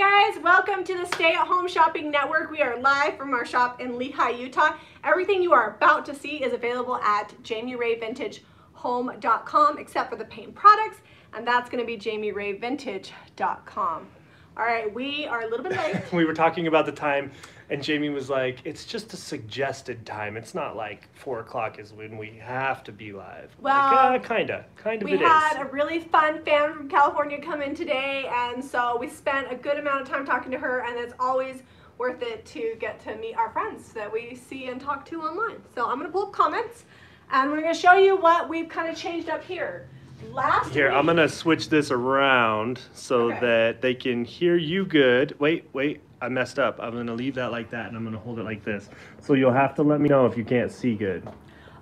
Hey guys, welcome to the Stay at Home Shopping Network. We are live from our shop in Lehi, Utah. Everything you are about to see is available at jamirayvintagehome.com except for the paint products, and that's going to be jamirayvintage.com. All right, we are a little bit late. We were talking about the time, and Jamie was like, "It's just a suggested time. It's not like 4 o'clock is when we have to be live." Well, like, kind of. We had a really fun fan from California come in today, and so we spent a good amount of time talking to her. And it's always worth it to get to meet our friends that we see and talk to online. So I'm gonna pull up comments, and we're gonna show you what we've kind of changed up here. Last week, I'm gonna switch this around so that they can hear you good. Wait, I messed up. I'm gonna leave that like that, and I'm gonna hold it like this. So you'll have to let me know if you can't see good.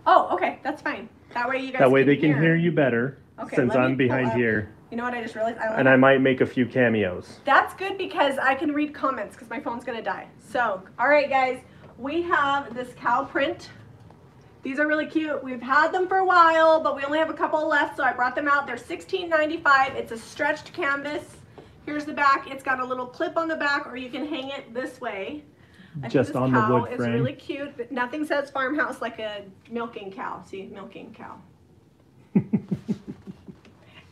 Oh, okay, that's fine. That way you guys. That way they can hear you better. Okay, since I'm behind here. You know what I just realized? I might make a few cameos. That's good because I can read comments because my phone's gonna die. So, all right, guys, we have this cow print. These are really cute. We've had them for a while, but we only have a couple left, so I brought them out. They're $16.95. It's a stretched canvas. Here's the back. It's got a little clip on the back, or you can hang it this way. Just on the wood frame. It's really cute, but nothing says farmhouse like a milking cow. See, milking cow.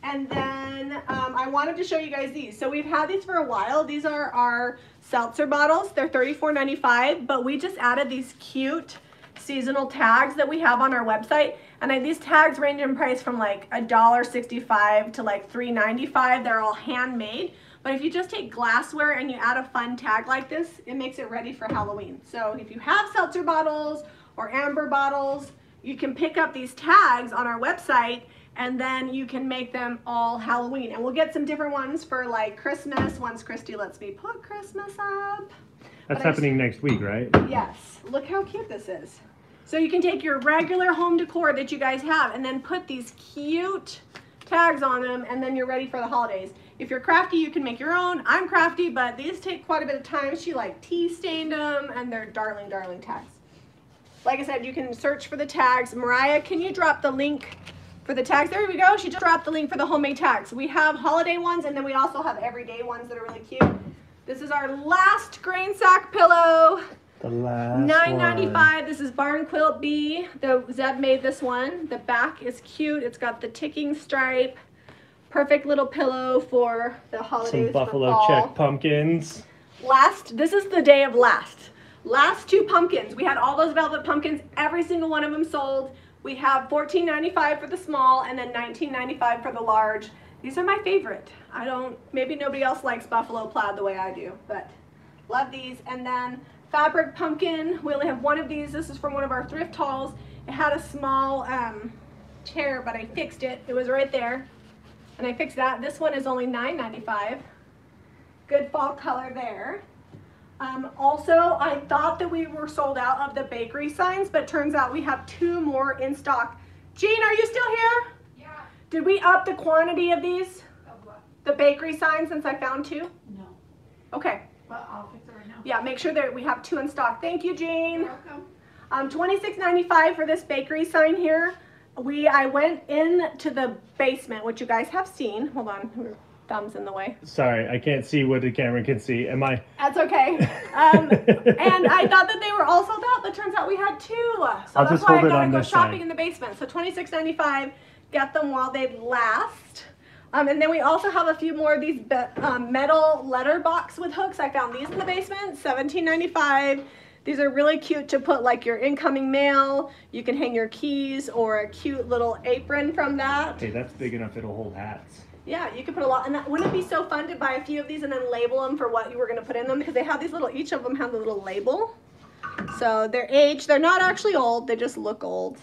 And then I wanted to show you guys these. So we've had these for a while. These are our seltzer bottles. They're $34.95, but we just added these cute seasonal tags that we have on our website, and these tags range in price from like $1.65 to like $3.95. They're all handmade, but if you just take glassware and you add a fun tag like this, it makes it ready for Halloween. So if you have seltzer bottles or amber bottles, you can pick up these tags on our website, and then you can make them all Halloween. And we'll get some different ones for like Christmas once Christy lets me put Christmas up. That's happening next week, right? Yes. Look how cute this is. So you can take your regular home decor that you guys have and then put these cute tags on them, and then you're ready for the holidays. If you're crafty, you can make your own. I'm crafty, but these take quite a bit of time. She like tea stained them, and they're darling, darling tags. Like I said, you can search for the tags. Mariah, can you drop the link for the tags? There we go. She just dropped the link for the homemade tags. We have holiday ones, and then we also have everyday ones that are really cute. This is our last grain sack pillow. The last $9.95. This is Barn Quilt Bee. Zeb made this one. The back is cute. It's got the ticking stripe. Perfect little pillow for the holidays. Some buffalo check pumpkins. Last, this is the day of last. Last two pumpkins. We had all those velvet pumpkins. Every single one of them sold. We have $14.95 for the small, and then $19.95 for the large. These are my favorite. Maybe nobody else likes buffalo plaid the way I do, but love these. And then fabric pumpkin, we only have one of these. This is from one of our thrift hauls. It had a small tear, but I fixed it. It was right there, and I fixed that. This one is only $9.95. Good fall color there. Also, I thought that we were sold out of the bakery signs, but turns out we have two more in stock. Jean, are you still here? Did we up the quantity of these? Of what? The bakery signs, since I found two? No. Okay. Well, I'll fix it right now. Yeah, make sure that we have two in stock. Thank you, Jean. You're welcome. $26.95 for this bakery sign here. I went into the basement, which you guys have seen. Hold on, your thumb's in the way. Sorry, I can't see what the camera can see. Am I? That's okay. And I thought that they were all sold out, but turns out we had two. So that's why I gotta go shopping in the basement. So $26.95. Get them while they last. And then we also have a few more of these metal letter box with hooks. I found these in the basement, $17.95. These are really cute to put like your incoming mail. You can hang your keys or a cute little apron from that. Hey, that's big enough it'll hold hats. Yeah, you can put a lot, and wouldn't it be so fun to buy a few of these and then label them for what you were gonna put in them? Because they have these little, each of them have a little label. So they're aged, they're not actually old, they just look old.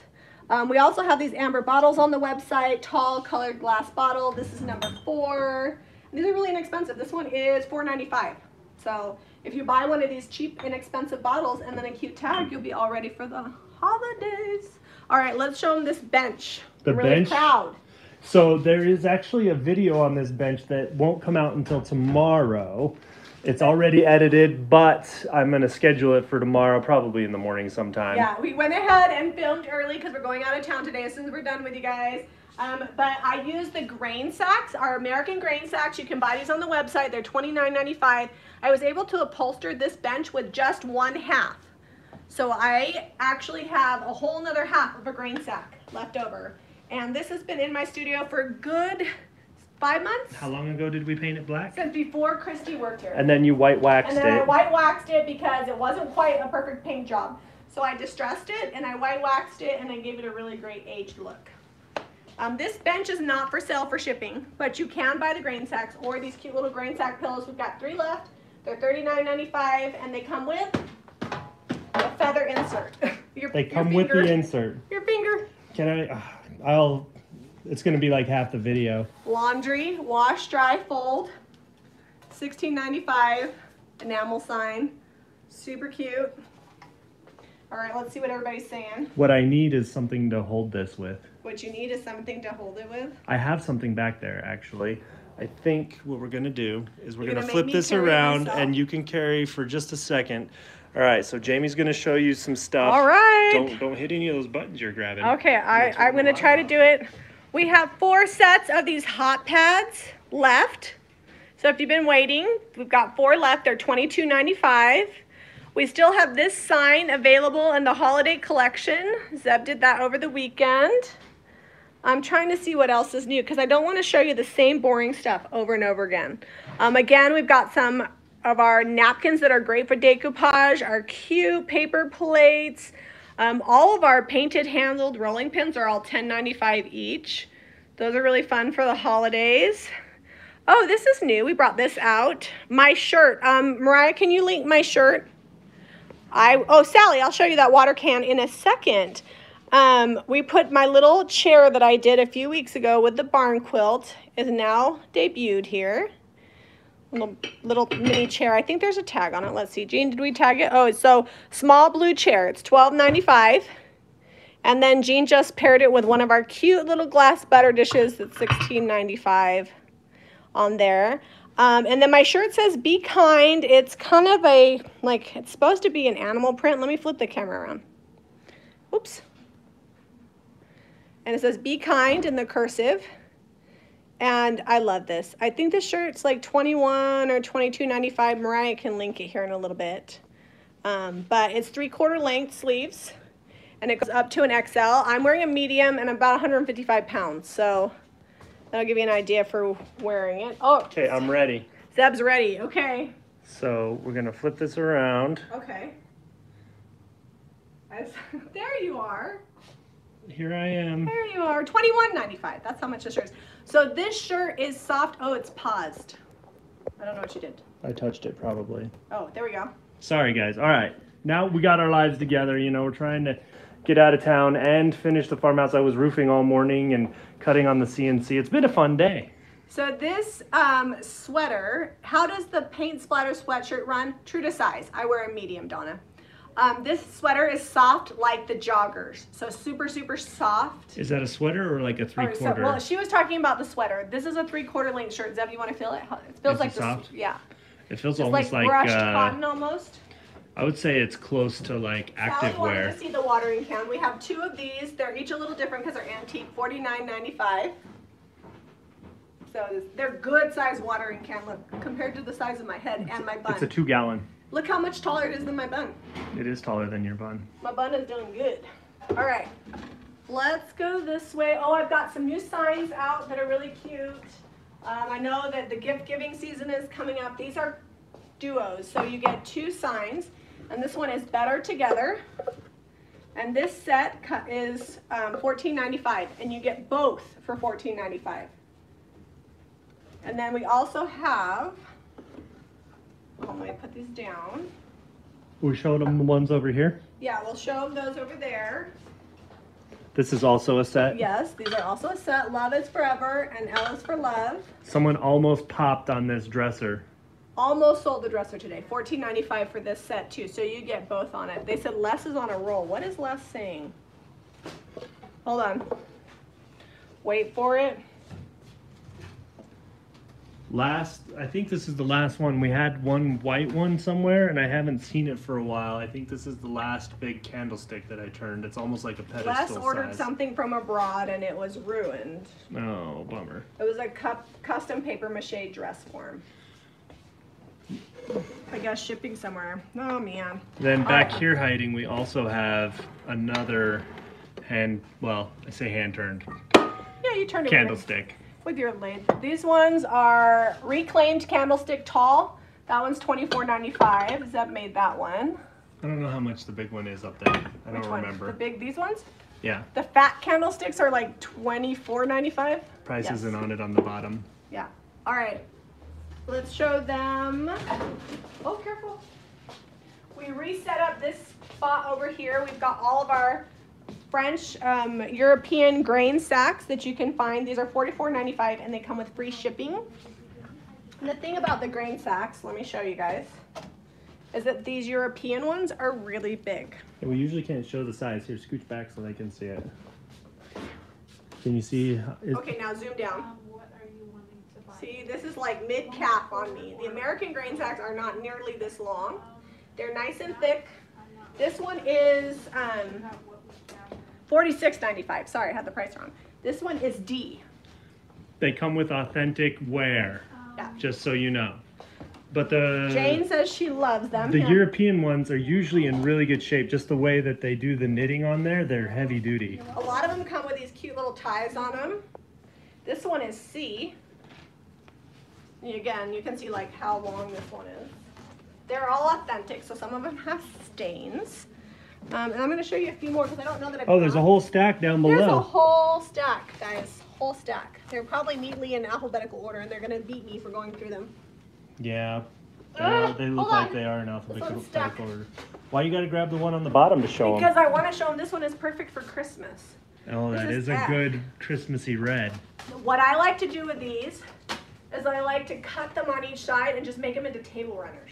We also have these amber bottles on the website, tall colored glass bottle. This is number 4. These are really inexpensive. This one is $4.95. So if you buy one of these cheap, inexpensive bottles and then a cute tag, you'll be all ready for the holidays. All right, let's show them this bench. I'm really proud. So there is actually a video on this bench that won't come out until tomorrow. It's already edited, but I'm going to schedule it for tomorrow, probably in the morning sometime. Yeah, we went ahead and filmed early because we're going out of town today. As soon as we're done with you guys, But I use the grain sacks, our American grain sacks. You can buy these on the website. They're $29.95. I was able to upholster this bench with just one half. So I actually have a whole nother half of a grain sack left over. And this has been in my studio for a good 5 months. How long ago did we paint it black? Since before Christy worked here. And then you white waxed it. And then I white waxed it because it wasn't quite a perfect paint job. So I distressed it and I white waxed it and I gave it a really great aged look. This bench is not for sale for shipping, but you can buy the grain sacks or these cute little grain sack pillows. We've got 3 left. They're $39.95 and they come with a feather insert. Your finger. Can I? It's going to be like half the video. Laundry, wash, dry, fold. $16.95. Enamel sign. Super cute. All right, let's see what everybody's saying. What I need is something to hold this with. What you need is something to hold it with? I have something back there, actually. I think what we're going to do is we're going to flip this around and you can carry for just a second. All right, so Jamie's going to show you some stuff. All right. Don't hit any of those buttons you're grabbing. Okay, I'm going to try to do it. We have 4 sets of these hot pads left. So if you've been waiting, we've got 4 left. They're $22.95. We still have this sign available in the holiday collection. Zeb did that over the weekend. I'm trying to see what else is new because I don't want to show you the same boring stuff over and over again. Again, we've got some of our napkins that are great for decoupage, our cute paper plates. All of our painted handled rolling pins are all $10.95 each. Those are really fun for the holidays. Oh, this is new. We brought this out. My shirt. Mariah, can you link my shirt? Oh, Sally, I'll show you that water can in a second. We put my little chair that I did a few weeks ago with the barn quilt is now debuted here. Little mini chair. I think there's a tag on it. Let's see. Jean, did we tag it? Oh, so small blue chair. It's $12.95. And then Jean just paired it with one of our cute little glass butter dishes. That's $16.95 on there. And then my shirt says, "Be kind." It's kind of a, like, it's supposed to be an animal print. Let me flip the camera around. Oops. And it says, "Be kind" in the cursive. And I love this. I think this shirt's like $21 or $22.95. Mariah can link it here in a little bit. But it's 3/4 length sleeves. And it goes up to an XL. I'm wearing a medium and about 155 pounds. So that'll give you an idea for wearing it. Oh, okay, I'm ready. Zeb's ready. Okay. So we're going to flip this around. Okay. There you are. Here I am. There you are. $21.95. That's how much this shirt is. So this shirt is soft. Oh, it's paused. I don't know what you did. I touched it probably. Oh, there we go. Sorry, guys. All right. Now we got our lives together. You know, we're trying to get out of town and finish the farmhouse. I was roofing all morning and cutting on the CNC. It's been a fun day. So this sweater, how does the paint splatter sweatshirt run? True to size. I wear a medium, Donna. This sweater is soft like the joggers, so super, super soft. Is that a sweater or like a 3/4? Well, she was talking about the sweater. This is a 3/4 length shirt. Zeb, you want to feel it? It feels like soft. Yeah. It feels almost like brushed cotton almost. I would say it's close to like active wear. I want to see the watering can. We have 2 of these. They're each a little different because they're antique. $49.95. So they're good size watering can. Look, compared to the size of my head and my bun. It's a 2-gallon. Look how much taller it is than my bun. It is taller than your bun. My bun is doing good. All right, let's go this way. Oh, I've got some new signs out that are really cute. I know that the gift giving season is coming up. These are duos, so you get 2 signs. And this one is Better Together. And this set is $14.95, and you get both for $14.95. And then we also have, let me put these down. We're showing them the ones over here? Yeah, we'll show them those over there. This is also a set? Yes, these are also a set. Love is Forever and L is for Love. Someone almost popped on this dresser. Almost sold the dresser today. $14.95 for this set too, so you get both on it. They said Les is on a roll. What is Les saying? Hold on. Wait for it. Last, I think this is the last one. We had one white one somewhere and I haven't seen it for a while. I think this is the last big candlestick that I turned. It's almost like a pedestal Les ordered size. Something from abroad and it was ruined. Oh, bummer. It was a custom paper mache dress form. I guess shipping somewhere. Oh man. Then back here hiding, we also have another hand, well, I say hand turned. Yeah, you turned it candlestick. With your lid. These ones are reclaimed candlestick tall. That one's $24.95. Zeb made that one. I don't know how much the big one is up there. I don't remember. The big, these ones? Yeah. The fat candlesticks are like $24.95. Price isn't on it on the bottom. Yeah. All right. Let's show them. Oh, careful. We reset up this spot over here. We've got all of our French European grain sacks that you can find. These are $44.95 and they come with free shipping. And the thing about the grain sacks, let me show you guys, is that these European ones are really big. Yeah, we usually can't show the size. Here, scooch back so they can see it. Can you see? Okay, now zoom down. What are you wanting to buy? See, this is like mid-calf on me. The American grain sacks are not nearly this long. They're nice and thick. This one is $46.95. Sorry, I had the price wrong. This one is D. They come with authentic wear, yeah. Just so you know. But the Jane says she loves them. The European ones are usually in really good shape. Just the way that they do the knitting on there, they're heavy duty. A lot of them come with these cute little ties on them. This one is C. And again, you can see like how long this one is. They're all authentic, so some of them have stains. And I'm going to show you a few more because I don't know that I've there's a whole stack down below. There's a whole stack, guys. Whole stack. They're probably neatly in alphabetical order, and they're going to beat me for going through them. Yeah. They look like they are in alphabetical order. Why you got to grab the one on the bottom to show them? Because I want to show them. This one is perfect for Christmas. Oh, that is a good Christmassy red. What I like to do with these is I like to cut them on each side and just make them into table runners.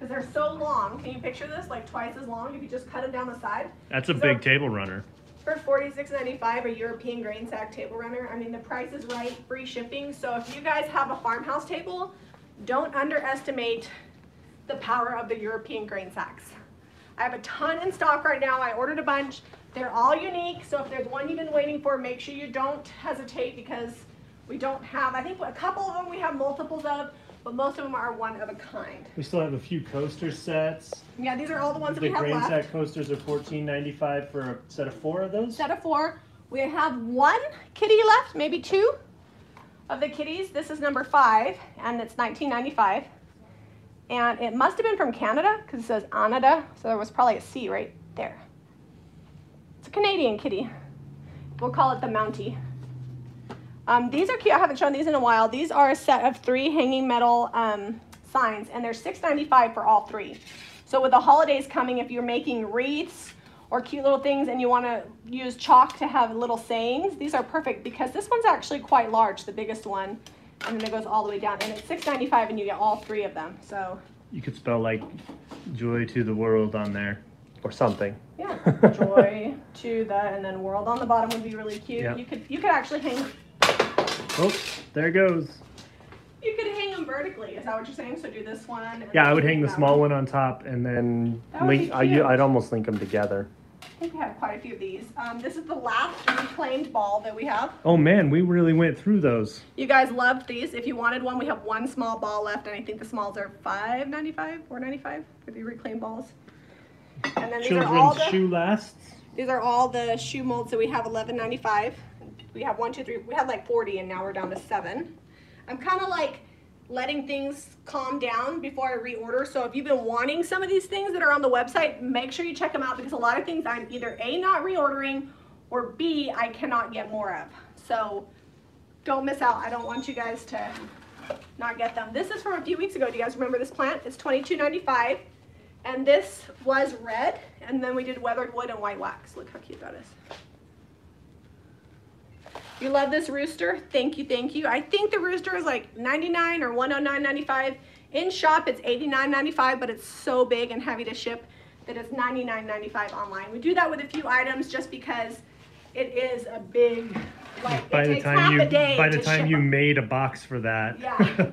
Because they're so long. Can you picture this? Like twice as long if you just cut them down the side. That's a big table runner. For $46.95, a European grain sack table runner. I mean, the price is right, free shipping. So if you guys have a farmhouse table, don't underestimate the power of the European grain sacks. I have a ton in stock right now. I ordered a bunch. They're all unique. So if there's one you've been waiting for, make sure you don't hesitate because we don't have, I think a couple of them we have multiples of. But most of them are one of a kind. We still have a few coaster sets. Yeah, these are all the ones that we have left. The grain sack coasters are $14.95 for a set of four of those. Set of four. We have one kitty left, maybe two of the kitties. This is number 5, and it's $19.95. And it must have been from Canada because it says Anada, so there was probably a C right there. It's a Canadian kitty. We'll call it the Mountie. These are cute. I haven't shown these in a while. These are a set of 3 hanging metal signs, and they're $6.95 for all 3. So with the holidays coming, if you're making wreaths or cute little things and you want to use chalk to have little sayings, these are perfect because this one's actually quite large, the biggest one, and then it goes all the way down. And it's $6.95 and you get all 3 of them. So you could spell like joy to the world on there or something. Yeah, joy to the, and then world on the bottom would be really cute. Yep. You could actually hang... Oh, there it goes. You could hang them vertically. Is that what you're saying? So do this one. And yeah, I would hang the small one on top and then link. I'd almost link them together. I think we have quite a few of these. This is the last reclaimed ball that we have. Oh man, we really went through those. You guys loved these. If you wanted one, we have one small ball left, and I think the smalls are $5.95, $4.95 for the reclaimed balls. And then these are all the shoe lasts. These are all the shoe molds that we have, $11.95. We have 1, 2, 3, we had like 40 and now we're down to 7. I'm kind of like letting things calm down before I reorder. So if you've been wanting some of these things that are on the website, make sure you check them out because a lot of things I'm either A, not reordering, or B, I cannot get more of. So don't miss out. I don't want you guys to not get them. This is from a few weeks ago. Do you guys remember this plant? It's $22.95 and this was red and then we did weathered wood and white wax. Look how cute that is. You love this rooster? Thank you, thank you. I think the rooster is like $99 or $109.95. In shop, it's $89.95, but it's so big and heavy to ship that it's $99.95 online. We do that with a few items just because it is a big Like, by the time you made a box for that. Yeah.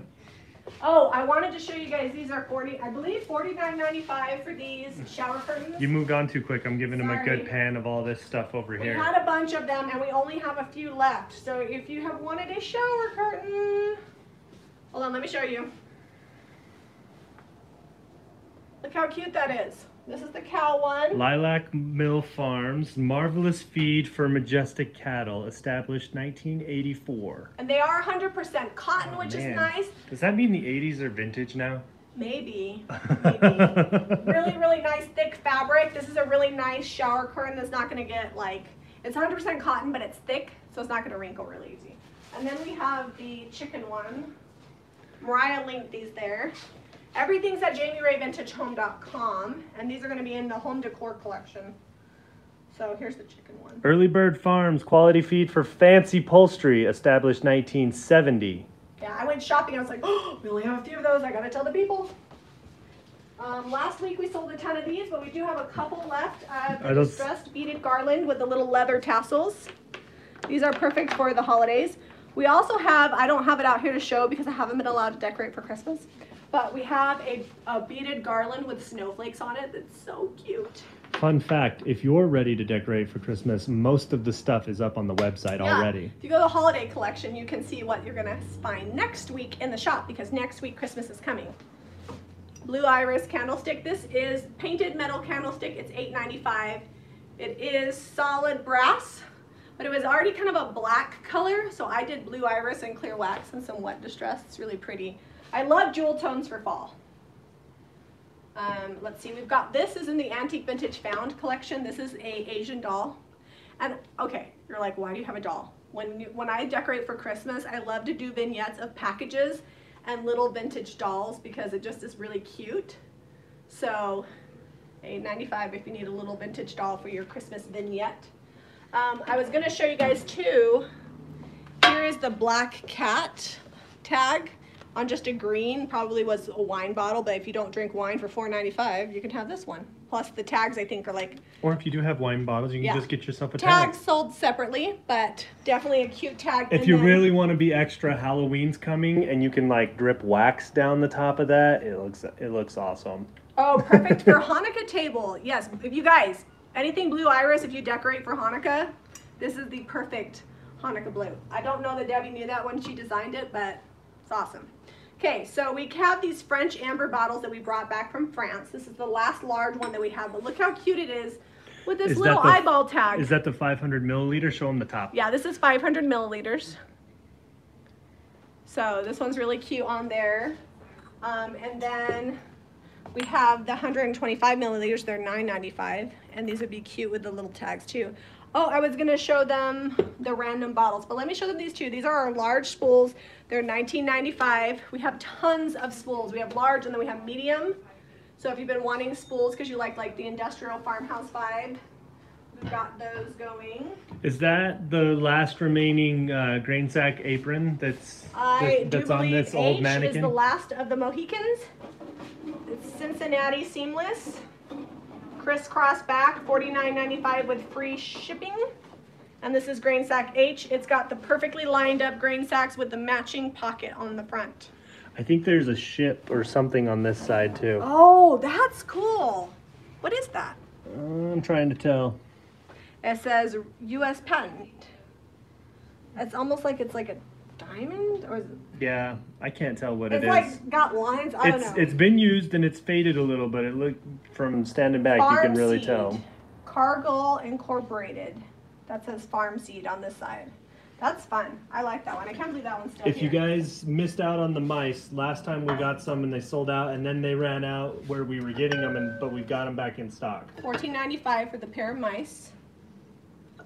Oh, I wanted to show you guys, these are $49.95 for these shower curtains. You moved on too quick. I'm giving them a good pan of all this stuff over here. We had a bunch of them and we only have a few left. So if you have wanted a shower curtain, hold on, let me show you. Look how cute that is. This is the cow one. Lilac Mill Farms, marvelous feed for majestic cattle, established 1984. And they are 100% cotton, which is nice. Does that mean the 80s are vintage now? Maybe. Maybe. Really, really nice thick fabric. This is a really nice shower curtain that's not going to get like, it's 100% cotton, but it's thick, so it's not going to wrinkle really easy. And then we have the chicken one. Mariah linked these there. Everything's at jamirayvintagehome.com, and these are going to be in the home decor collection. So here's the chicken one. Early Bird Farms, quality feed for fancy poultry, established 1970. Yeah, I went shopping. I was like, oh, we only have a few of those. I got to tell the people. Last week we sold a ton of these, but we do have a couple left. Those distressed beaded garland with the little leather tassels. These are perfect for the holidays. We also have, I don't have it out here to show because I haven't been allowed to decorate for Christmas, but we have a beaded garland with snowflakes on it. That's so cute. Fun fact, if you're ready to decorate for Christmas, most of the stuff is up on the website already. If you go to the holiday collection, you can see what you're gonna find next week in the shop because next week Christmas is coming. Blue Iris candlestick. This is painted metal candlestick. It's $8.95. It is solid brass, but it was already kind of a black color. So I did Blue Iris and clear wax and some wet distress. It's really pretty. I love jewel tones for fall. Let's see, we've got, this is in the Antique Vintage Found collection. This is a Asian doll. And okay, you're like, why do you have a doll? When I decorate for Christmas, I love to do vignettes of packages and little vintage dolls because it just is really cute. So $8.95 if you need a little vintage doll for your Christmas vignette. I was gonna show you guys too, here is the black cat tag on just a green, probably was a wine bottle, but if you don't drink wine for $4.95, you can have this one. Plus the tags I think are like. Or if you do have wine bottles, you can just get yourself a tag. Tags sold separately, but definitely a cute tag. If you really want to be extra, Halloween's coming and you can like drip wax down the top of that. It looks awesome. Oh, perfect for Hanukkah table. Yes, if you guys, anything Blue Iris, if you decorate for Hanukkah, this is the perfect Hanukkah blue. I don't know that Debbie knew that when she designed it, but it's awesome. Okay, so we have these French amber bottles that we brought back from France. This is the last large one that we have, but look how cute it is with this little eyeball tag. Is that the 500 milliliter? Show them the top. Yeah, this is 500 milliliters. So this one's really cute on there. And then we have the 125 milliliters. They're $9.95, and these would be cute with the little tags too. Oh, I was gonna show them the random bottles, but let me show them these two. These are our large spools. They're $19.95. We have tons of spools. We have large and then we have medium. So if you've been wanting spools because you like the industrial farmhouse vibe, we've got those going. Is that the last remaining grain sack apron that's on this old mannequin? H is the last of the Mohicans. It's Cincinnati seamless. Crisscross back, $49.95 with free shipping. And this is grain sack H. It's got the perfectly lined up grain sacks with the matching pocket on the front. I think there's a ship or something on this side too. Oh, that's cool. What is that? I'm trying to tell. It says U.S. patent. It's almost like it's like a diamond or is it? Yeah, I can't tell what it is. It's like got lines. I don't know. It's been used and it's faded a little, but it looked from standing back farm you can really seed. Tell. Cargill Incorporated. That says farm seed on this side. That's fun. I like that one. I can't believe that one's still here. If you guys missed out on the mice, last time we got some and they sold out and then they ran out where we were getting them, but we got them back in stock. $14.95 for the pair of mice.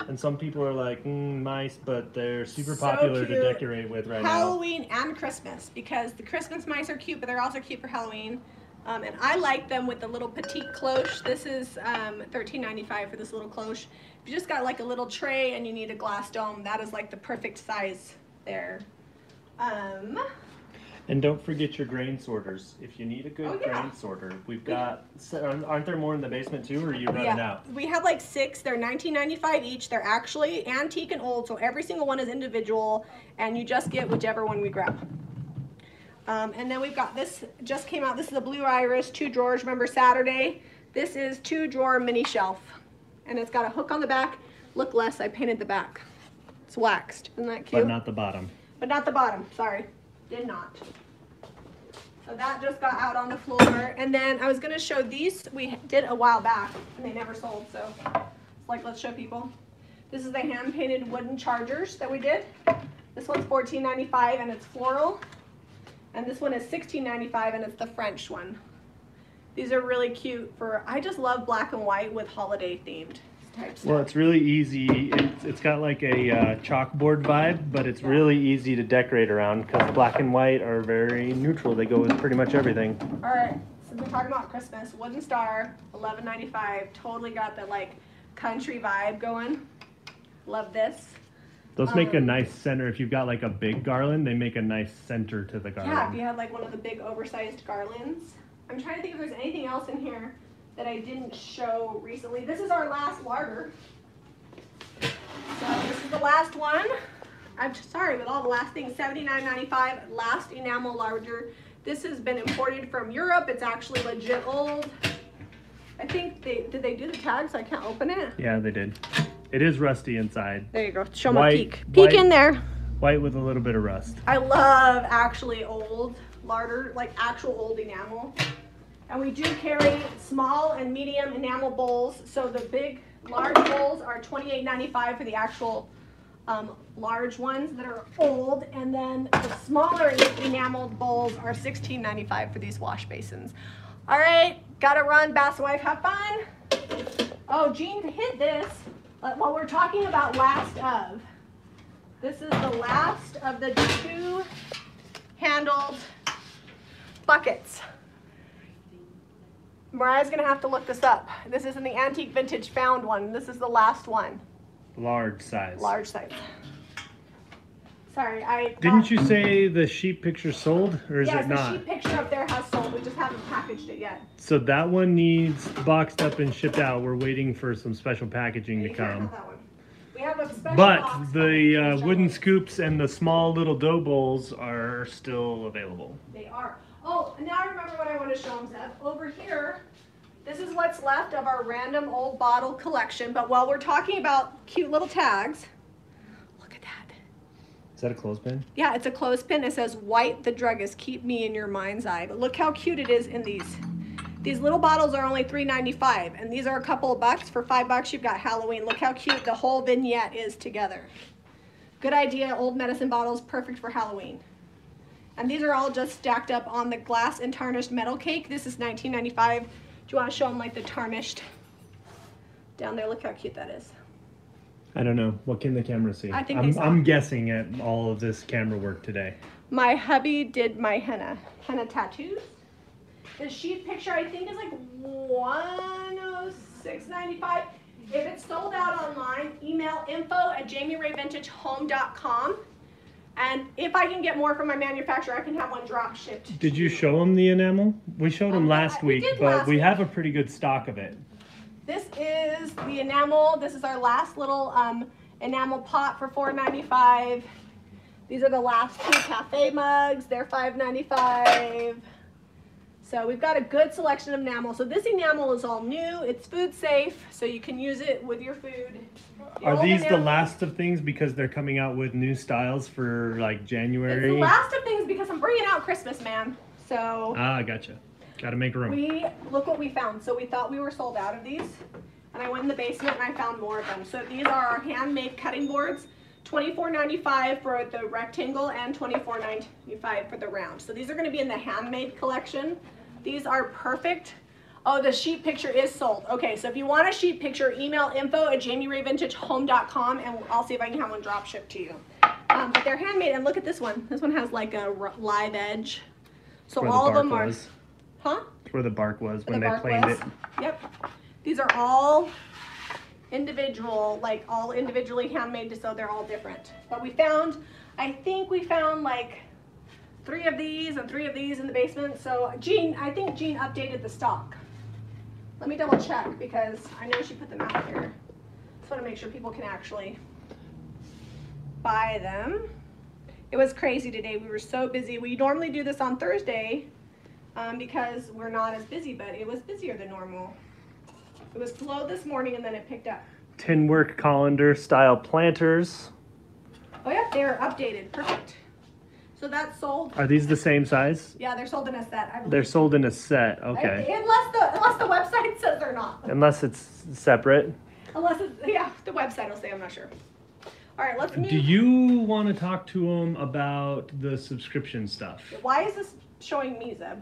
And some people are like, mice, but they're super popular to decorate with right now. Halloween and Christmas, because the Christmas mice are cute, but they're also cute for Halloween. And I like them with the little petite cloche. This is $13.95 for this little cloche. If you just got like a little tray and you need a glass dome, that is like the perfect size there. And don't forget your grain sorters. If you need a good grain sorter, we've got, aren't there more in the basement too, or are you running out? We have like 6. They're $19.95 each. They're actually antique and old, so every single one is individual, and you just get whichever one we grab. And then we've got this, just came out. This is a blue iris, 2 drawers, remember Saturday? This is 2-drawer mini shelf, and it's got a hook on the back. Look, Les, I painted the back. It's waxed, isn't that cute? But not the bottom. But not the bottom, sorry. Did not. So that just got out on the floor. And then I was going to show these. We did a while back and they never sold. So it's like, let's show people. This is the hand painted wooden chargers that we did. This one's $14.95 and it's floral. And this one is $16.95 and it's the French one. These are really cute for, I just love black and white with holiday themed. Well, it's really easy. It's got like a chalkboard vibe, but it's really easy to decorate around because black and white are very neutral. They go with pretty much everything. All right, since we're talking about Christmas, wooden star, $11.95. Totally got the like country vibe going. Love this. Those make a nice center. If you've got like a big garland, they make a nice center to the garland. Yeah, if you have like one of the big oversized garlands. I'm trying to think if there's anything else in here that I didn't show recently. This is our last larder. So this is the last one. I'm sorry with all the last things, $79.95, last enamel larder. This has been imported from Europe. It's actually legit old. I think did they do the tags? I can't open it. Yeah, they did. It is rusty inside. There you go, show my peek. Peek in there. White with a little bit of rust. I love actually old larder, like actual old enamel. And we do carry small and medium enamel bowls. So the big, large bowls are $28.95 for the actual large ones that are old. And then the smaller enameled bowls are $16.95 for these wash basins. All right, gotta run, Bass Wife, have fun. Oh, Jean hit this while we're talking about last of. This is the last of the 2-handled buckets. Mariah's gonna have to look this up. This is in the Antique Vintage Found one. This is the last one. Large size. Large size. Sorry, I didn't you say the sheep picture sold, or is it not? Yes, the sheep picture up there has sold. We just haven't packaged it yet. So that one needs boxed up and shipped out. We're waiting for some special packaging to come. That one. We have a special box. But the wooden scoops and the small little dough bowls are still available. They are. Oh, now I remember what I want to show them, Seth. Over here, this is what's left of our random old bottle collection. But while we're talking about cute little tags, look at that. Is that a clothespin? Yeah, it's a clothespin. It says, White the Druggist, keep me in your mind's eye. But look how cute it is in these. These little bottles are only $3.95, and these are a couple of bucks. For $5, you've got Halloween. Look how cute the whole vignette is together. Good idea, old medicine bottles, perfect for Halloween. And these are all just stacked up on the glass and tarnished metal cake. This is $19.95. Do you want to show them like the tarnished down there? Look how cute that is. I don't know. What can the camera see? I think I'm guessing at all of this camera work today. My hubby did my henna tattoos. The sheet picture I think is like $106.95. If it's sold out online, email info@jamirayvintagehome.com. And if I can get more from my manufacturer, I can have one drop shipped. Did you show them the enamel? We showed them last week, but we have a pretty good stock of it. This is the enamel. This is our last little enamel pot for $4.95. These are the last 2 cafe mugs. They're $5.95. So we've got a good selection of enamel. So this enamel is all new. It's food safe, so you can use it with your food. Are these the last of things because they're coming out with new styles for like January? It's the last of things because I'm bringing out Christmas, man. So I gotcha. Got to make room. Look what we found. So we thought we were sold out of these, and I went in the basement and I found more of them. So these are our handmade cutting boards. $24.95 for the rectangle and $24.95 for the round. So these are going to be in the handmade collection. These are perfect. Oh, the sheet picture is sold. Okay, so if you want a sheet picture, email info@jamirayvintagehome.com and I'll see if I can have one drop shipped to you. But they're handmade, and look at this one. This one has like a live edge. So all of them are, huh? Where the bark was when they planed it. Yep. These are all individual, like all individually handmade, so they're all different. But we found, I think we found like 3 of these and 3 of these in the basement. So Jean, I think Jean updated the stock. Let me double check because I know she put them out here. Just want to make sure people can actually buy them. It was crazy today. We were so busy. We normally do this on Thursday because we're not as busy, but it was busier than normal. It was slow this morning and then it picked up. Tin work colander style planters. Oh yeah, they're updated. Perfect. So that's sold. Are these the same size? Yeah, they're sold in a set. I believe. They're sold in a set. Okay. Unless the website says they're not. Unless it's separate. Unless it's, yeah, the website will say. I'm not sure. All right, let's move. Do you want to talk to them about the subscription stuff? Why is this showing me, Zeb?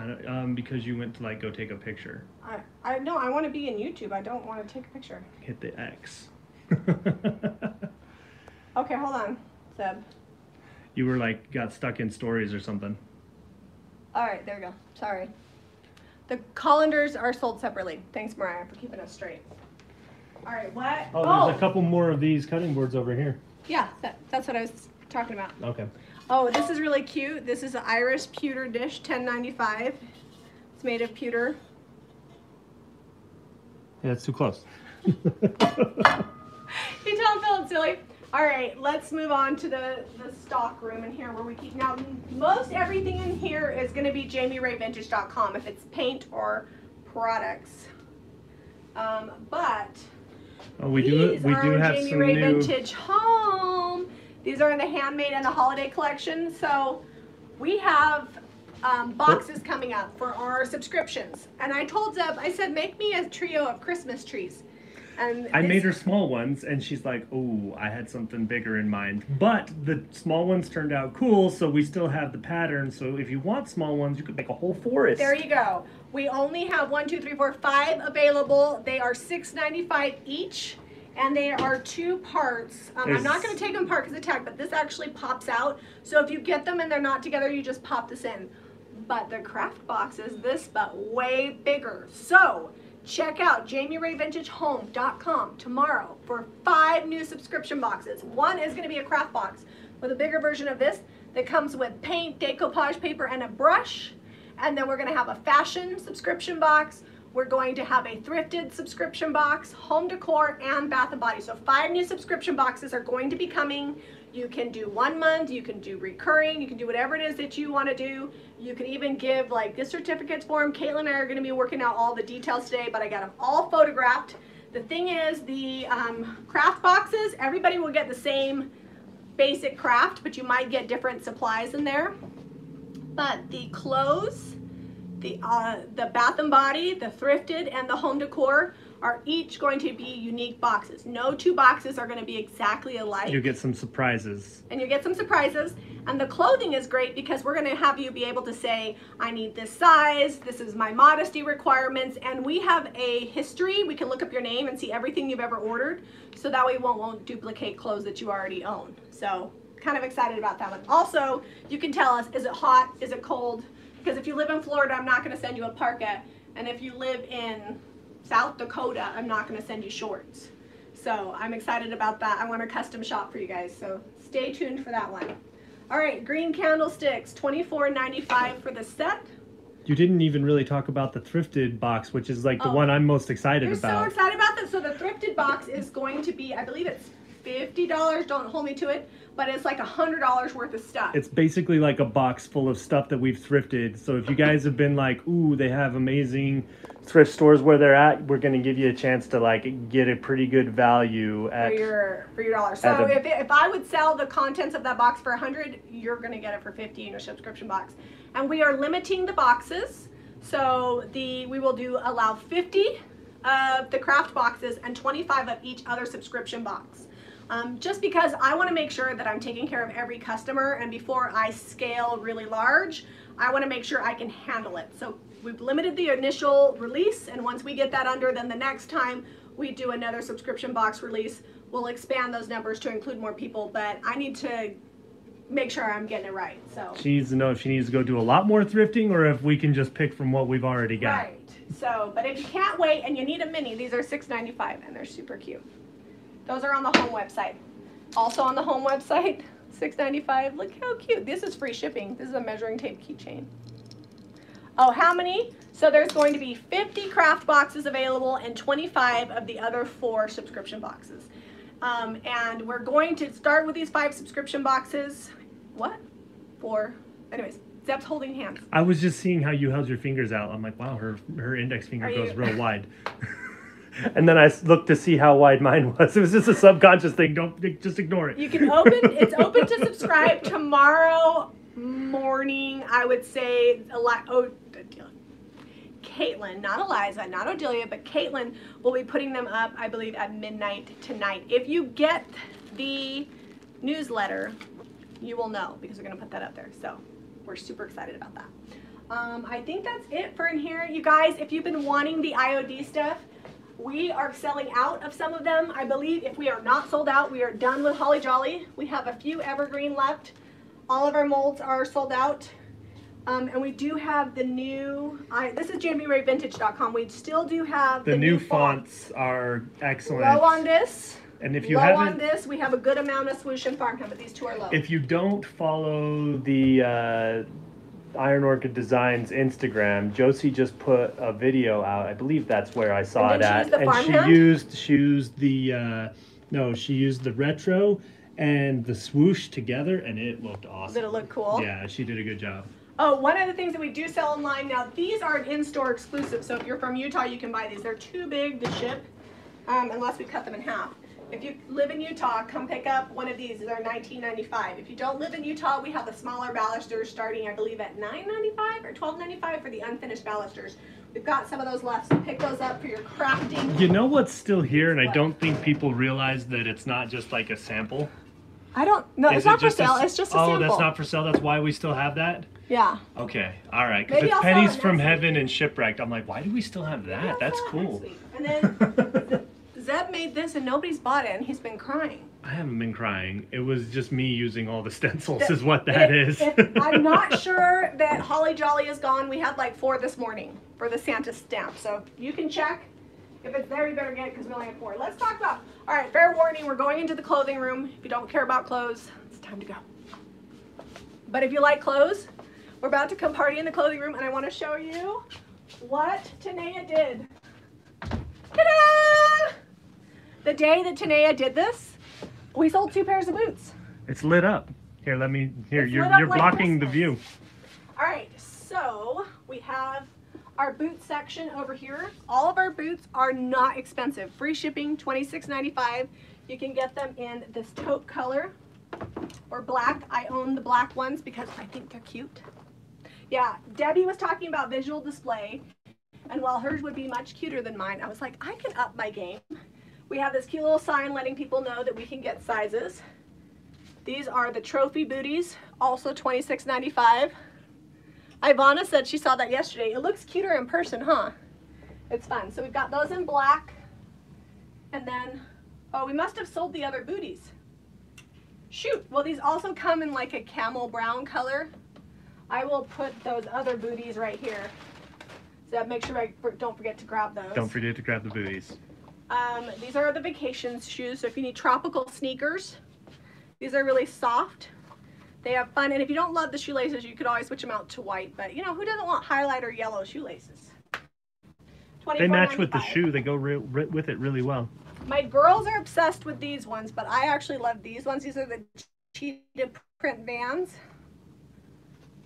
I don't, because you went to like go take a picture. I no, I want to be in YouTube. I don't want to take a picture. Hit the X. Okay, hold on, Zeb. You were like, got stuck in stories or something. All right, there we go. Sorry. The colanders are sold separately. Thanks, Mariah, for keeping us straight. All right, what? Oh, there's a couple more of these cutting boards over here. Yeah, that's what I was talking about. Okay. Oh, this is really cute. This is an Irish pewter dish, $10.95. It's made of pewter. Yeah, it's too close. You don't feel it, silly. All right, let's move on to the stock room in here where we keep. Now, most everything in here is going to be jamirayvintage.com if it's paint or products. But oh, we do have Jami Ray Vintage Home. These are in the handmade and the holiday collection. So we have boxes coming up for our subscriptions. And I told Zeb, I said, make me a trio of Christmas trees. And I made her small ones, and she's like, oh, I had something bigger in mind. But the small ones turned out cool, so we still have the pattern. So if you want small ones, you could make a whole forest. There you go. We only have 5 available. They are $6.95 each, and they are 2 parts. I'm not going to take them apart because of the tag, but this actually pops out. So if you get them and they're not together, you just pop this in. But the craft box is this, but way bigger. So check out jamirayvintagehome.com tomorrow for 5 new subscription boxes. One is going to be a craft box with a bigger version of this that comes with paint, decoupage paper, and a brush. And then we're going to have a fashion subscription box. We're going to have a thrifted subscription box, home decor, and Bath and Body. So 5 new subscription boxes are going to be coming. You can do 1 month, you can do recurring, you can do whatever it is that you want to do. You can even give like gift certificates for them. Caitlin and I are going to be working out all the details today, but I got them all photographed. The thing is, the craft boxes, everybody will get the same basic craft, but you might get different supplies in there. But the clothes, the Bath and Body, the thrifted, and the home decor are each going to be unique boxes. No 2 boxes are going to be exactly alike. You get some surprises. And you get some surprises. And the clothing is great because we're going to have you be able to say, I need this size, this is my modesty requirements, and we have a history. We can look up your name and see everything you've ever ordered, so that way we won't duplicate clothes that you already own. So kind of excited about that one. Also, you can tell us, is it hot, is it cold? Because if you live in Florida, I'm not going to send you a parka. And if you live in South Dakota, I'm not going to send you shorts. So I'm excited about that. I want to custom shop for you guys. So stay tuned for that one. All right, green candlesticks, $24.95 for the set. You didn't even really talk about the thrifted box, which is like the one I'm most excited about. You're so excited about this. So the thrifted box is going to be, I believe it's $50. Don't hold me to it, but it's like $100 worth of stuff. It's basically like a box full of stuff that we've thrifted. So if you guys have been like, ooh, they have amazing thrift stores where they're at, we're going to give you a chance to like get a pretty good value at for your dollar. So if I would sell the contents of that box for $100, you're going to get it for $50 in your subscription box. And we are limiting the boxes. So we will allow 50 of the craft boxes and 25 of each other subscription box. Just because I want to make sure that I'm taking care of every customer, and before I scale really large, I want to make sure I can handle it. So we've limited the initial release, and once we get that under, then the next time we do another subscription box release, we'll expand those numbers to include more people, but I need to make sure I'm getting it right. So she needs to know if she needs to go do a lot more thrifting or if we can just pick from what we've already got. Right. So, but if you can't wait and you need a mini, these are $6.95 and they're super cute. Those are on the home website. Also on the home website, $6.95. Look how cute. This is free shipping. This is a measuring tape keychain. Oh, how many? So there's going to be 50 craft boxes available and 25 of the other 4 subscription boxes. And we're going to start with these 5 subscription boxes. What? 4. Anyways, Zeb's holding hands. I was just seeing how you held your fingers out. I'm like, wow, her index finger goes real wide. And then I looked to see how wide mine was. It was just a subconscious thing. Don't just ignore it. You can open. It's open to subscribe tomorrow morning. I would say a lot. Oh, Caitlin, not Eliza, not Odelia, but Caitlin will be putting them up, I believe, at midnight tonight. If you get the newsletter, you will know because we're going to put that up there. So we're super excited about that. I think that's it for in here. You guys, if you've been wanting the IOD stuff, we are selling out of some of them. I believe if we are not sold out, we are done with Holly Jolly. We have a few evergreen left. All of our molds are sold out. And we do have the new, this is jamirayvintage.com. We still do have the new fonts are excellent. Low on this. And if you haven't, low on this, we have a good amount of swoosh and farm time, but these two are low. If you don't follow the Iron Orchid Designs Instagram, Josie just put a video out. I believe that's where I saw it at. And she used the retro and the swoosh together, and it looked awesome. Did it look cool? Yeah, she did a good job. Oh, one of the things that we do sell online now, these are an in-store exclusive, so if you're from Utah, you can buy these. They're too big to ship, unless we cut them in half. If you live in Utah, come pick up one of these. They're $19.95. If you don't live in Utah, we have the smaller balusters starting, I believe, at $9.95 or $12.95 for the unfinished balusters. We've got some of those left, so pick those up for your crafting. You know what's still here, and I don't think people realize that it's not just like a sample. I don't know. It's not for sale. It's just a sample. Oh, that's not for sale. That's why we still have that? Yeah. Okay. All right. Because it's Pennies from Heaven and Shipwrecked. I'm like, why do we still have that? That's cool. And then Zeb made this and nobody's bought it and he's been crying. I haven't been crying. It was just me using all the stencils is what that is. I'm not sure that Holly Jolly is gone. We had like 4 this morning for the Santa stamp. So you can check. If it's there, you better get it because we only have 4. Let's talk about, all right, fair warning, we're going into the clothing room. If you don't care about clothes, it's time to go. But if you like clothes, we're about to come party in the clothing room, and I want to show you what Tanea did. Ta-da! The day that Tanea did this, we sold 2 pairs of boots. It's lit up. Here, let me, you're blocking the view. All right, so we have our boot section over here. All of our boots are not expensive. Free shipping, $26.95. You can get them in this taupe color or black. I own the black ones because I think they're cute. Yeah, Debbie was talking about visual display, and while hers would be much cuter than mine, I was like, I can up my game. We have this cute little sign letting people know that we can get sizes. These are the trophy booties, also $26.95. Ivana said she saw that yesterday. It looks cuter in person, huh? It's fun. So we've got those in black. And then, oh, we must have sold the other booties. Shoot. Well, these also come in like a camel brown color. I will put those other booties right here. So make sure I don't forget to grab those. Don't forget to grab the booties. These are the vacation shoes. So if you need tropical sneakers, these are really soft. They have fun, and if you don't love the shoelaces, you could always switch them out to white, but you know, who doesn't want highlight or yellow shoelaces? They match with the shoe. They go with it really well. My girls are obsessed with these ones, but I actually love these ones. These are the cheetah print Vans.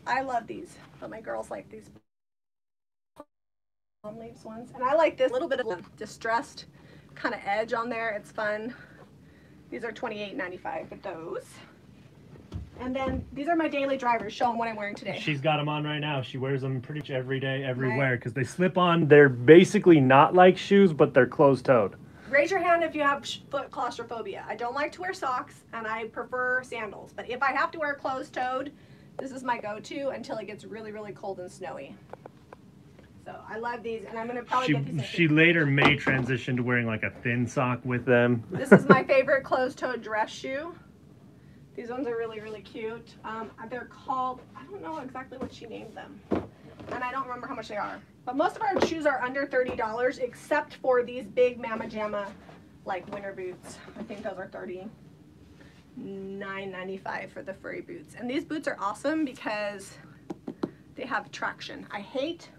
I love these, but my girls like these palm leaves ones. And I like this little bit of distressed kind of edge on there. It's fun. These are $28.95 for those. And then these are my daily drivers. Show them what I'm wearing today. She's got them on right now. She wears them pretty much every day, everywhere, because they slip on. They're basically not like shoes, but they're closed-toed. Raise your hand if you have foot claustrophobia. I don't like to wear socks, and I prefer sandals. But if I have to wear closed-toed, this is my go-to until it gets really, really cold and snowy. So I love these, and I'm going to probably get these. She later may transition to wearing like a thin sock with them. This is my favorite closed-toed dress shoe. These ones are really, really cute. They're called, I don't know exactly what she named them, and I don't remember how much they are. But most of our shoes are under $30, except for these big Mama Jamma, like winter boots. I think those are $30. $9.95 for the furry boots. And these boots are awesome because they have traction. I hate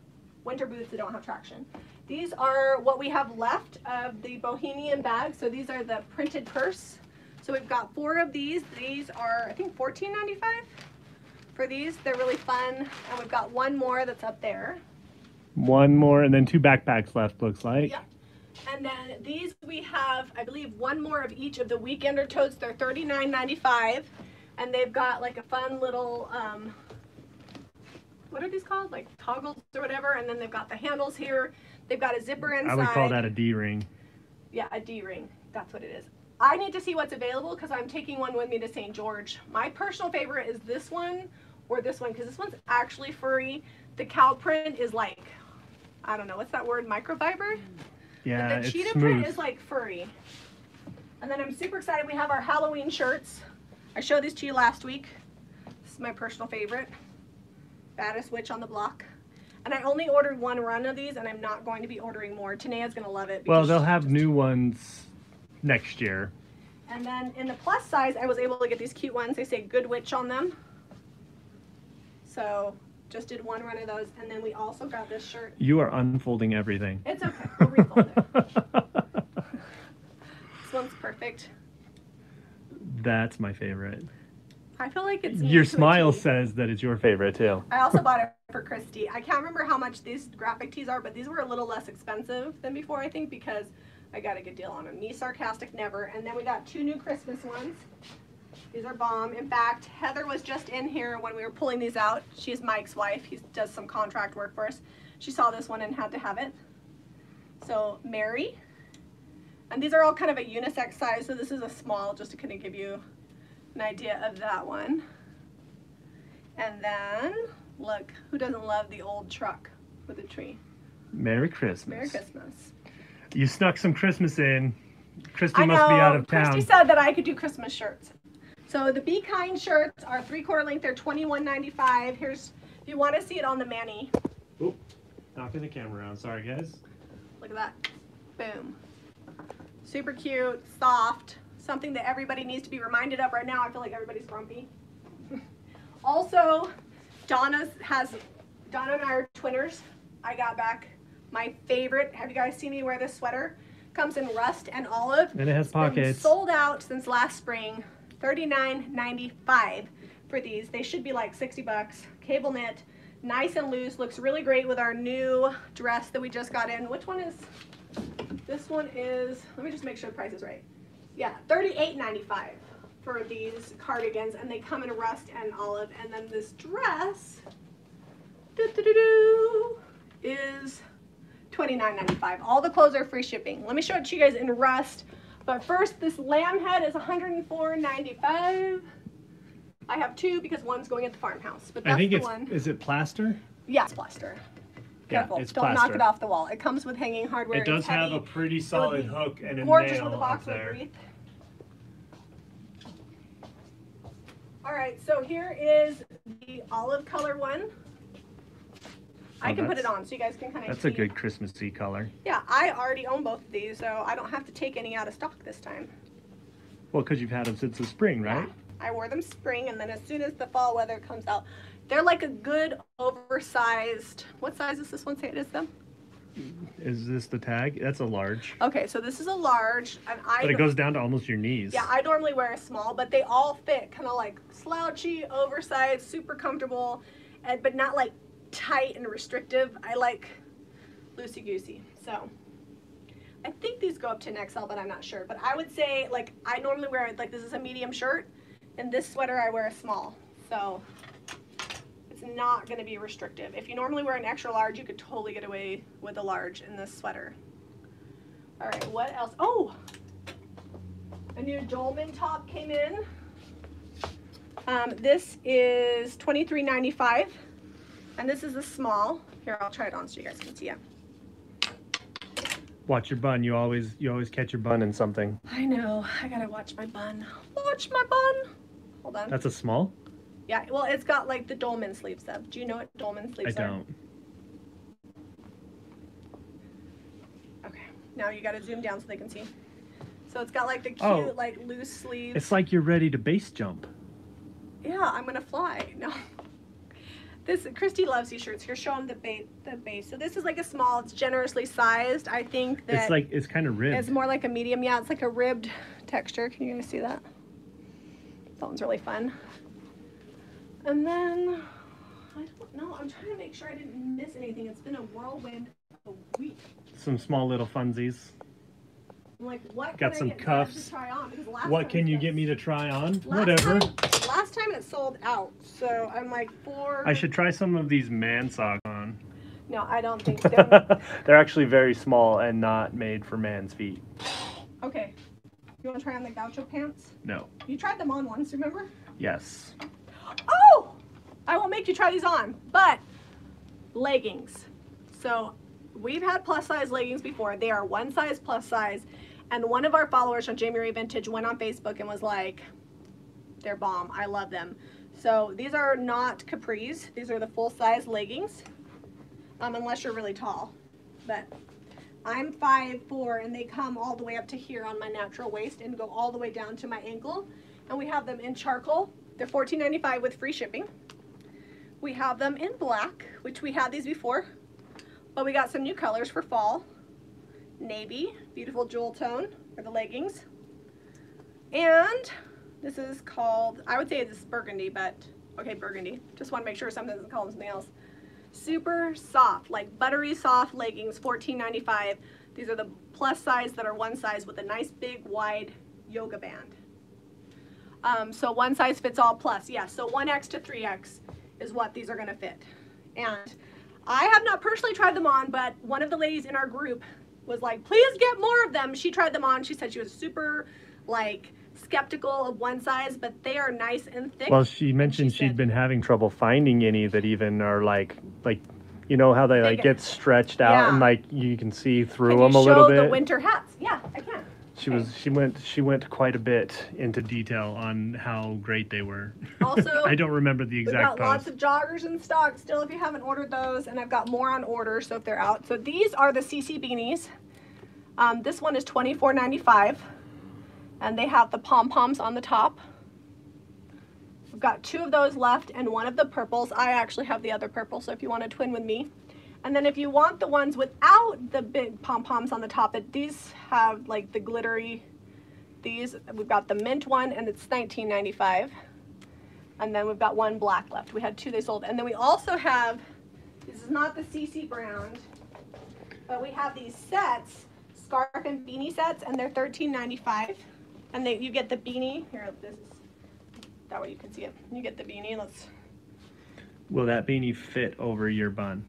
winter boots that don't have traction. These are what we have left of the Bohemian bag. So these are the printed purse. So we've got 4 of these. These are, I think, $14.95 for these. They're really fun. And we've got 1 more that's up there. 1 more, and then 2 backpacks left, looks like. Yep. And then these we have, I believe, 1 more of each of the Weekender totes. They're $39.95. And they've got like a fun little, what are these called? Like toggles or whatever. And then they've got the handles here. They've got a zipper inside. I would call that a D-ring. Yeah, a D-ring. That's what it is. I need to see what's available because I'm taking one with me to St. George. My personal favorite is this one or this one because this one's actually furry. The cow print is like, I don't know, what's that word? Microfiber? Yeah, but the cheetah print is like furry. And then I'm super excited. We have our Halloween shirts. I showed these to you last week. This is my personal favorite. Baddest witch on the block. And I only ordered 1 run of these, and I'm not going to be ordering more. Tanea's going to love it. Well, they'll have new ones next year. And then in the plus size, I was able to get these cute ones. They say Good Witch on them. So just did 1 run of those. And then we also got this shirt. You are unfolding everything. It's okay. We'll refold it. This one's perfect. That's my favorite. I feel like it's your smile says that it's your favorite too. I also bought it for Christy. I can't remember how much these graphic tees are, but these were a little less expensive than before, I think, because I got a good deal on them. Me, sarcastic, never. And then we got 2 new Christmas ones. These are bomb. In fact, Heather was just in here when we were pulling these out. She's Mike's wife. He does some contract work for us. She saw this one and had to have it. So Mary. And these are all kind of a unisex size. So this is a small, just to kind of give you an idea of that one. And then look, who doesn't love the old truck with the tree? Merry Christmas. Merry Christmas. You snuck some Christmas in. Christy must be out of town. Christy said that I could do Christmas shirts. So the Be Kind shirts are 3/4 length. They're $21.95. Here's, if you want to see it on the Manny. Oop, knocking the camera around. Sorry, guys. Look at that. Boom. Super cute, soft. Something that everybody needs to be reminded of right now. I feel like everybody's grumpy. Also, Donna and I are twinners. I got back my favorite. Have you guys seen me wear this sweater? Comes in rust and olive. And it has pockets. It's been sold out since last spring. $39.95 for these. They should be like 60 bucks. Cable knit, nice and loose. Looks really great with our new dress that we just got in. Which one is? This one is. Let me just make sure the price is right. Yeah, $38.95 for these cardigans, and they come in rust and olive. And then this dress is $29.95. All the clothes are free shipping. Let me show it to you guys in rust. But first, this lamb head is $104.95. I have 2 because one's going at the farmhouse. But that's the one. Is it plaster? Yeah, it's plaster. Careful. Yeah, it's plaster. Don't knock it off the wall. It comes with hanging hardware. It does have a pretty solid hook and a gorgeous nail with a box there. Wreath. All right, so here is the olive color one. I can put it on so you guys can kind of see. That's a good Christmassy color. Yeah, I already own both of these, so I don't have to take any out of stock this time. Well, because you've had them since the spring, right? Yeah, I wore them spring, and then as soon as the fall weather comes out, they're like a good oversized. What size does this one say it is, though? Is this the tag? That's a large. Okay, so this is a large. And but it goes down to almost your knees. Yeah, I normally wear a small, but they all fit kind of like slouchy, oversized, super comfortable, and but not like tight and restrictive. I like loosey-goosey. So I think these go up to an XL, but I'm not sure. But I would say, like, I normally wear, like, this is a medium shirt, and this sweater I wear a small. So not going to be restrictive. If you normally wear an extra large, you could totally get away with a large in this sweater. All right, what else? Oh, a new Dolman top came in. This is $23.95, and this is a small. Here, I'll try it on so you guys can see it. Watch your bun. You always catch your bun in something. I know. I gotta watch my bun. Watch my bun. Hold on. That's a small. Yeah, well, it's got like the dolman sleeves up. Do you know what dolman sleeves are? I don't. Okay, now you got to zoom down so they can see. So it's got like the cute, like loose sleeves. It's like you're ready to base jump. Yeah, I'm gonna fly. No. This, Christy loves these shirts. You're showing the base. So this is like a small, it's generously sized. I think that it's like, it's kind of ribbed. It's more like a medium. Yeah, it's like a ribbed texture. Can you guys see that? That one's really fun. And then, I don't know, I'm trying to make sure I didn't miss anything. It's been a whirlwind of a week. Some small little funsies. I'm like, what got some cuffs. What can you get me to try on? Whatever. Last time it sold out, so I'm like I should try some of these man socks on. No, I don't think so. They're actually very small and not made for man's feet. Okay. You want to try on the gaucho pants? No. You tried them on once, remember? Yes. Oh! I won't make you try these on, but leggings. So we've had plus size leggings before. They are one size plus size. And one of our followers on Jami Ray Vintage went on Facebook and was like, they're bomb. I love them. So these are not capris. These are the full size leggings, unless you're really tall. But I'm 5'4" and they come all the way up to here on my natural waist and go all the way down to my ankle. And we have them in charcoal. They're $14.95 with free shipping. We have them in black, which we had these before, but we got some new colors for fall. Navy, beautiful jewel tone for the leggings. And this is called, I would say this is burgundy, but okay, burgundy. Just want to make sure something doesn't call them something else. Super soft, like buttery soft leggings, $14.95. These are the plus size that are one size with a nice big wide yoga band. So one size fits all plus. Yeah, so 1X to 3X is what these are gonna fit. And I have not personally tried them on, but one of the ladies in our group was like, please get more of them. She tried them on. She said she was super like skeptical of one size, but they are nice and thick. Well, she mentioned she'd been having trouble finding any that even are like, you know how they like get stretched out and like you can see through them a little bit. Show the winter hats. Yeah, I can. She went quite a bit into detail on how great they were. Also, I don't remember the exact. We've got lots of joggers in stock still if you haven't ordered those, and I've got more on order, so if they're out. So these are the CC beanies. This one is $24.95, and they have the pom poms on the top. We've got two of those left, and one of the purples. I actually have the other purple, so if you want to twin with me. And then if you want the ones without the big pom-poms on the top, these have like the glittery, these, we've got the mint one and it's $19.95. And then we've got one black left. We had two they sold. And then we also have, this is not the CC brand, but we have these sets, scarf and beanie sets, and they're $13.95. And you get the beanie, here, this is, that way you can see it. You get the beanie, let's. Will that beanie fit over your bun?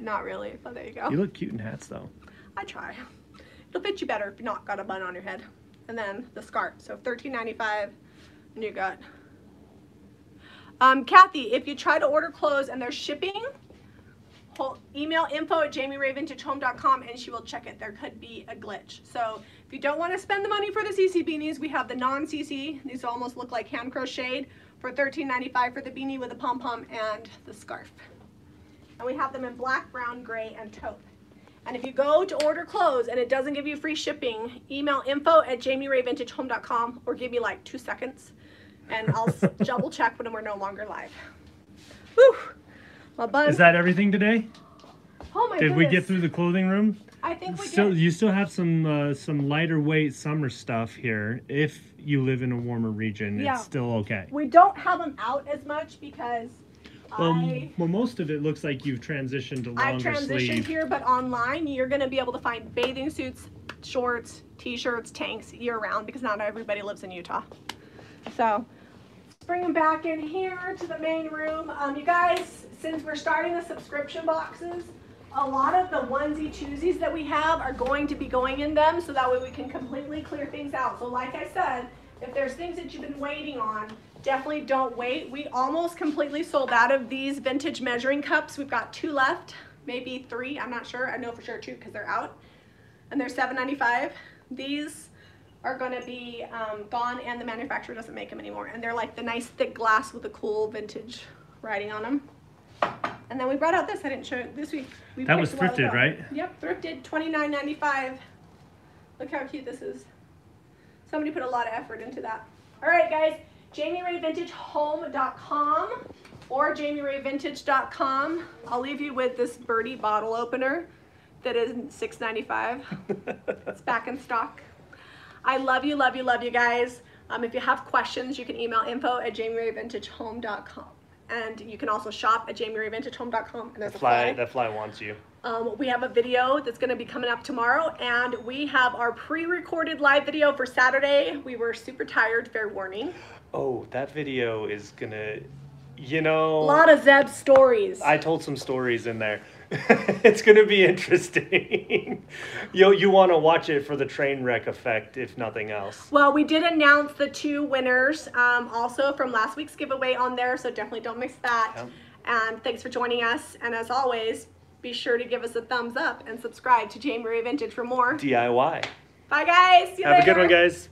Not really, but there you go. You look cute in hats though. I try. It'll fit you better if you've not got a bun on your head. And then the scarf, so $13.95, and you got. Kathy, if you try to order clothes and they're shipping, email info@jamirayvintagehome.com and she will check it. There could be a glitch. So if you don't want to spend the money for the CC beanies, we have the non-CC. These almost look like hand crocheted for $13.95 for the beanie with a pom-pom and the scarf. And we have them in black, brown, gray, and taupe. And if you go to order clothes and it doesn't give you free shipping, email info@jamirayvintagehome.com or give me like 2 seconds and I'll double check when we're no longer live. Whew. My bun. Is that everything today? Oh my goodness. Did we get through the clothing room? I think we did. You still have some lighter weight summer stuff here. If you live in a warmer region, it's still okay. We don't have them out as much because well, most of it looks like you've transitioned to longer sleeve. I've transitioned here, but online you're going to be able to find bathing suits, shorts, t-shirts, tanks year-round because not everybody lives in Utah. So let's bring them back in here to the main room. You guys, since we're starting the subscription boxes, a lot of the onesie-twosies that we have are going to be going in them, so that way we can completely clear things out. So like I said, if there's things that you've been waiting on, definitely don't wait. We almost completely sold out of these vintage measuring cups. We've got 2 left, maybe 3. I'm not sure. I know for sure 2 because they're out. And they're $7.95. These are going to be gone, and the manufacturer doesn't make them anymore. And they're like the nice thick glass with the cool vintage writing on them. And then we brought out this. I didn't show it this week. That was thrifted, right? Yep, thrifted, $29.95. Look how cute this is. Somebody put a lot of effort into that. All right, guys, jamirayvintagehome.com or jamirayvintage.com. I'll leave you with this birdie bottle opener that is $6.95. It's back in stock. I love you, love you, love you guys. If you have questions, you can email info@jamirayvintagehome.com. And you can also shop at jamirayvintagehome.com. And there's a fly. That fly wants you. We have a video that's going to be coming up tomorrow, and we have our pre-recorded live video for Saturday. We were super tired, fair warning. Oh, that video is going to, you know, a lot of Zeb stories. I told some stories in there. It's going to be interesting. You want to watch it for the train wreck effect, if nothing else. Well, we did announce the two winners also from last week's giveaway on there, so definitely don't miss that. Yep. And thanks for joining us. And as always, be sure to give us a thumbs up and subscribe to Jami Ray Vintage for more DIY. Bye, guys. See you later. Have a good one, guys.